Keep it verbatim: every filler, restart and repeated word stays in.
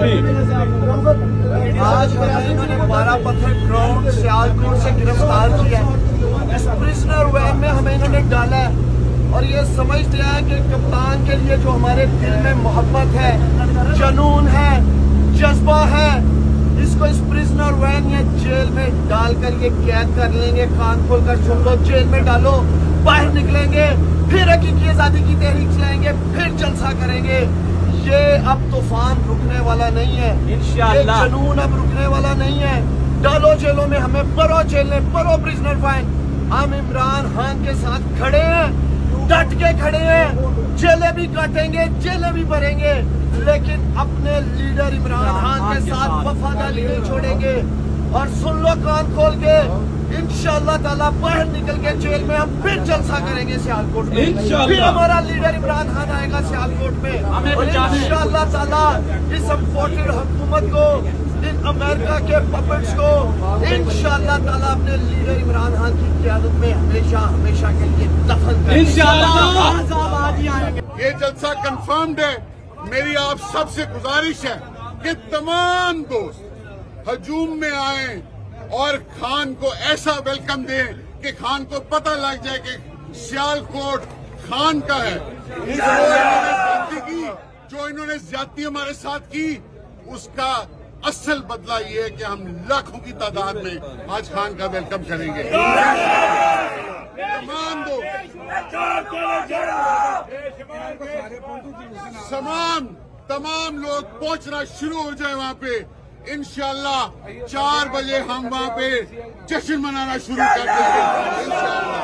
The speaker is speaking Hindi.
आज ने बारह पत्थर ग्राउंड सियालकोट से गिरफ्तार किया है। इस प्रिजनर वैन में हमें इन्होंने डाला है और ये समझते हैं कि कप्तान के लिए जो हमारे दिल में मोहब्बत है, जुनून है, जज्बा है, इसको इस प्रिजनर वैन या जेल में डालकर ये कैद कर लेंगे। कान खोल कर सुन लो, जेल में डालो, बाहर निकलेंगे, फिर हकीकी आजादी की तहरीक चलाएंगे, फिर जलसा करेंगे। ये अब तूफान रुकने वाला नहीं है, इंशाअल्लाह जुनून अब रुकने वाला नहीं है। डालो जेलों में, हमें परो जेलें, परो प्रिजनर फाइन। हम इमरान खान के साथ खड़े हैं, डट के खड़े हैं। जेलें भी काटेंगे, जेलें भी भरेंगे, लेकिन अपने लीडर इमरान खान के साथ वफादारी नहीं छोड़ेंगे। और सुन लो कान खोल के, इंशाअल्लाह ताला बाहर निकल के जेल में हम फिर जलसा करेंगे सियालकोट में। फिर हमारा लीडर इमरान खान आएगा सियालकोट में। इंशाअल्लाह ताला इस इम्पोर्टेड हुकूमत को, इन अमेरिका के पपेट्स को, इंशाअल्लाह ताला अपने लीडर इमरान खान की क़यादत में हमेशा हमेशा के लिए दफन करेंगे। ये जलसा कन्फर्म्ड है। मेरी आप सबसे गुजारिश है कि तमाम दोस्त हजूम में आए और खान को ऐसा वेलकम दें कि खान को पता लग जाए कि सियालकोट खान का है। जो इन्होंने ज्यादती हमारे साथ की, उसका असल बदला ये है कि हम लाखों की तादाद में आज खान का वेलकम करेंगे। तमाम दो तमाम तमाम लोग पहुंचना शुरू हो जाए वहाँ पे। इंशाअल्लाह चार बजे हम वहाँ पे जश्न मनाना शुरू कर देंगे। इंशाअल्लाह।